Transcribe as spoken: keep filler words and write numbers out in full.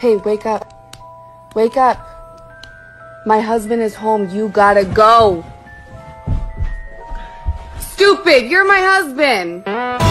Hey, wake up. Wake up. My husband is home. You gotta go. Stupid, you're my husband.